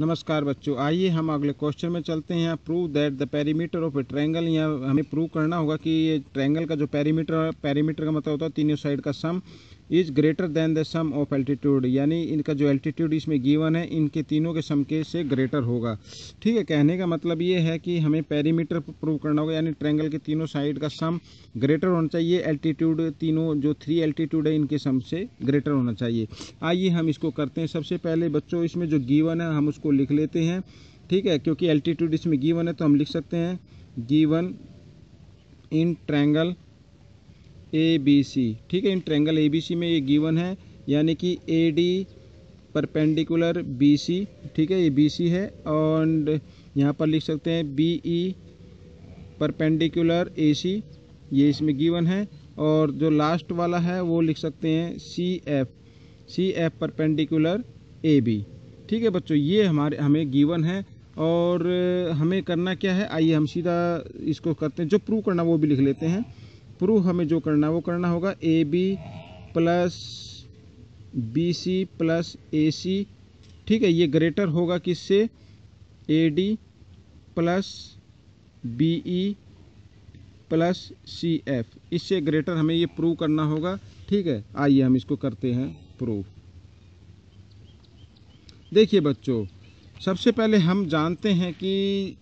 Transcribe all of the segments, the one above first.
नमस्कार बच्चों, आइए हम अगले क्वेश्चन में चलते हैं। यहाँ prove that the perimeter of a triangle, यहाँ हमें प्रूव करना होगा कि ये ट्रायंगल का जो पेरीमीटर का मतलब होता है तीनों साइड का sum, is greater than the sum of altitude, यानी इनका जो एल्टीट्यूड इसमें गिवन है इनके तीनों के सम के से ग्रेटर होगा। ठीक है, कहने का मतलब ये है कि हमें पेरीमीटर प्रूव करना होगा, यानी ट्रायंगल के तीनों साइड का सम ग्रेटर होना चाहिए, एल्टीट्यूड तीनों जो 3 एल्टीट्यूड है इनके सम से ग्रेटर होना चाहिए। आइए हम इसको करते हैं। सबसे पहले बच्चों इसमें जो गिवन है हम उसको लिख लेते हैं, ठीक है, क्योंकि एल्टीट्यूड इसमें गिवन है तो हम लिख सकते हैं गिवन इन ट्रायंगल ABC, ठीक है, इन ट्रायंगल ABC में ये गिवन है, यानी कि AD परपेंडिकुलर BC, ठीक है, ये BC है, और यहाँ पर लिख सकते हैं BE परपेंडिकुलर AC, ये इसमें गिवन है, और जो लास्ट वाला है वो लिख सकते हैं CF परपेंडिकुलर AB, ठीक है बच्चों, ये हमें गिवन है। और हमें करना क्या है, आइए हम सीधा इसको करते हैं, जो प्रूव करना वो भी लिख लेते हैं। प्रूफ हमें जो करना वो करना होगा AB plus BC plus AC, ठीक है, ये ग्रेटर होगा किससे, AD plus BE plus CF, इससे ग्रेटर हमें ये प्रूव करना होगा। ठीक है, आइए हम इसको करते हैं प्रूफ। देखिए बच्चों, सबसे पहले हम जानते हैं कि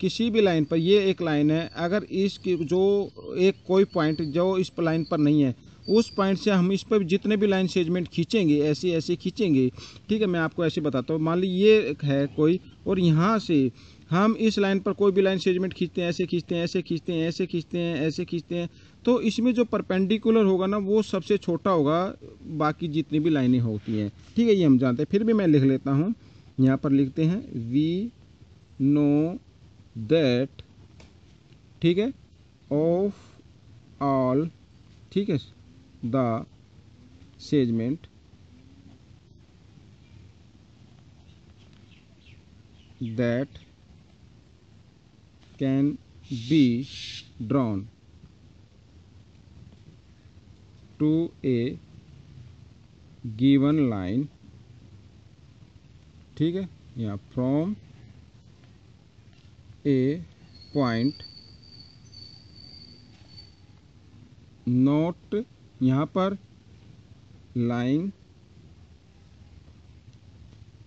किसी भी लाइन पर, ये एक लाइन है, अगर इसकी जो एक कोई पॉइंट जो इस लाइन पर नहीं है उस पॉइंट से हम इस पर जितने भी लाइन सेगमेंट खींचेंगे ऐसे खींचेंगे, ठीक है, मैं आपको ऐसे बताता हूँ। मान लीजिए ये है कोई, और यहाँ से हम इस लाइन पर कोई भी लाइन सेगमेंट खींचते हैं, ऐसे खींचते हैं, तो इसमें जो परपेंडिकुलर होगा ना वो सबसे छोटा होगा बाकी जितनी भी लाइनें होती हैं, ठीक है, ये हम जानते हैं। फिर भी मैं लिख लेता हूँ, यहाँ पर लिखते हैं वी नो दैट, ठीक है, ऑफ ऑल, ठीक है, the segment that can be drawn to a given line, ठीक है, या फ्रॉम ए पॉइंट नॉट, यहाँ पर लाइंग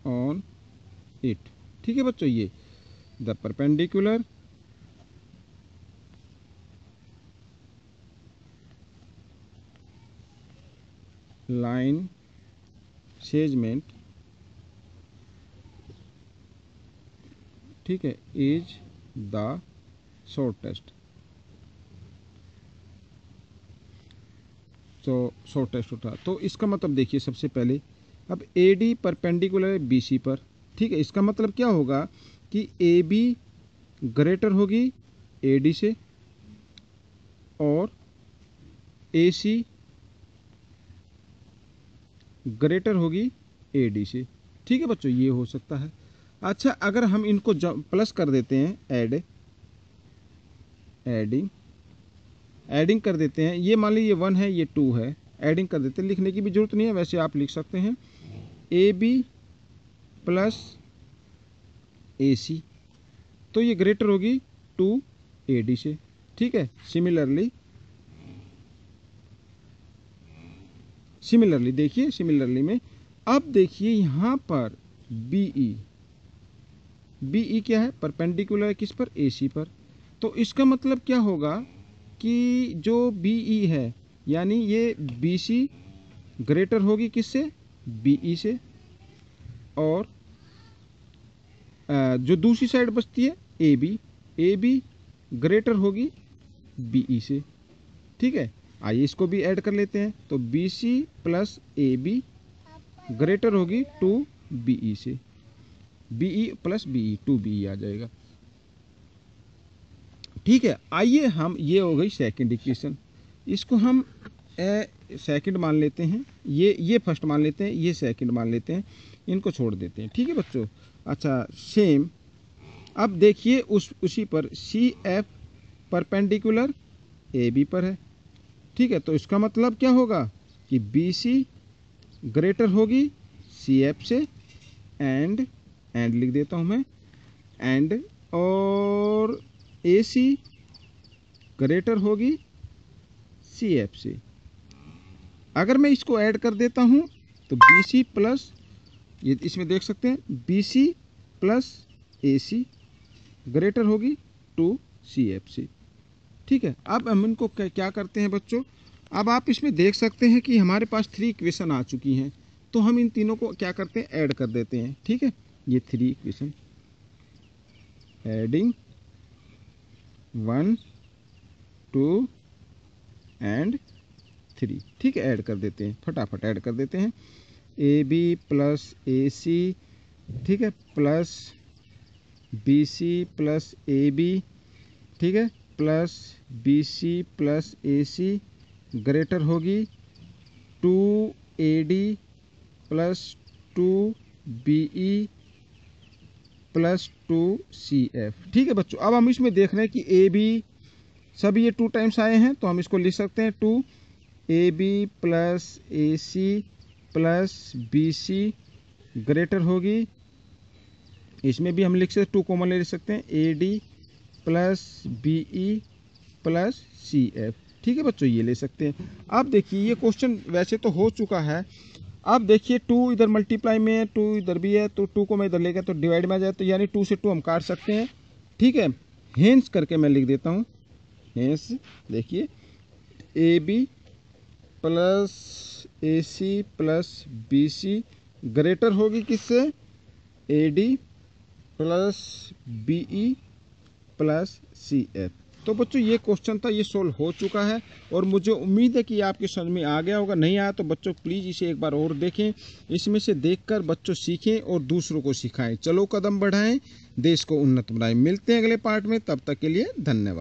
ऑन इट, ठीक है बच्चों, ये द परपेंडिकुलर लाइन सेगमेंट, ठीक है, इज द शॉर्टेस्ट, तो शॉर्टेस्ट होता, तो इसका मतलब देखिए सबसे पहले अब AD परपेंडिकुलर BC पर, ठीक है, इसका मतलब क्या होगा कि AB ग्रेटर होगी AD से और AC ग्रेटर होगी AD से, ठीक है बच्चों, ये हो सकता है। अच्छा, अगर हम इनको प्लस कर देते हैं, एडिंग कर देते हैं, ये मान लीजिए 1 है, ये 2 है, एडिंग कर देते हैं, लिखने की भी ज़रूरत नहीं है, वैसे आप लिख सकते हैं AB प्लस AC, तो ये ग्रेटर होगी 2 AD से, ठीक है। सिमिलरली देखिए, सिमिलरली में अब देखिए यहाँ पर BE क्या है, परपेंडिकुलर किस पर, AC पर, तो इसका मतलब क्या होगा कि जो BE है यानी ये BC ग्रेटर होगी किससे, BE से, और जो दूसरी साइड बचती है AB ग्रेटर होगी BE से, ठीक है। आइए इसको भी ऐड कर लेते हैं, तो BC प्लस AB ग्रेटर होगी 2 BE से, BE प्लस BE 2 BE आ जाएगा, ठीक है। आइए हम, ये हो गई सेकंड इक्वेशन, इसको हम सेकंड मान लेते हैं, ये फर्स्ट मान लेते हैं, ये सेकंड मान लेते हैं, इनको छोड़ देते हैं, ठीक है बच्चों। अच्छा सेम, अब देखिए उसी पर CF परपेंडिकुलर AB पर है, ठीक है, तो इसका मतलब क्या होगा कि BC ग्रेटर होगी CF से एंड एंड लिख देता हूँ मैं, एंड और ए सी ग्रेटर होगी सी एफ सी। अगर मैं इसको ऐड कर देता हूँ तो बी सी प्लस, ये इसमें देख सकते हैं B C plus A C greater होगी टू सी एफ सी। ठीक है, अब हम इनको क्या करते हैं बच्चों, अब आप इसमें देख सकते हैं कि हमारे पास 3 इक्वेशन आ चुकी हैं, तो हम इन तीनों को क्या करते हैं ऐड कर देते हैं। ठीक है, ये 3 इक्वेशन एडिंग 1, 2 एंड 3। ठीक है, ऐड कर देते हैं, फटाफट ऐड कर देते हैं। ए बी प्लस ए सी, ठीक है, plus B C plus A B, ठीक है, plus B C plus A C greater होगी 2 AD plus 2 BE plus 2 CF। ठीक है बच्चों, अब हम इसमें देख रहे हैं कि AB सब ये 2 टाइम्स आए हैं, तो हम इसको लिख सकते हैं 2 AB plus AC plus BC greater होगी, इसमें भी हम लिख सकते 2 कॉमन ले सकते हैं, AD plus BE plus CF। ठीक है बच्चों, ये ले सकते हैं। अब देखिए ये क्वेश्चन वैसे तो हो चुका है, अब देखिए 2 इधर मल्टीप्लाई में है, 2 इधर भी है, तो 2 को मैं इधर ले गया तो डिवाइड में आ जाए, तो यानी 2 से 2 हम काट सकते हैं। ठीक है, हेंस करके मैं लिख देता हूँ, हेंस देखिए A B plus A C plus B C greater होगी किससे, A D plus B E plus C F. तो बच्चों ये क्वेश्चन था, ये सोल्व हो चुका है और मुझे उम्मीद है कि आपके समझ में आ गया होगा। नहीं आया तो बच्चों प्लीज़ इसे एक बार और देखें, इसमें से देखकर बच्चों सीखें और दूसरों को सिखाएं। चलो कदम बढ़ाएं, देश को उन्नत बनाएं। मिलते हैं अगले पार्ट में, तब तक के लिए धन्यवाद।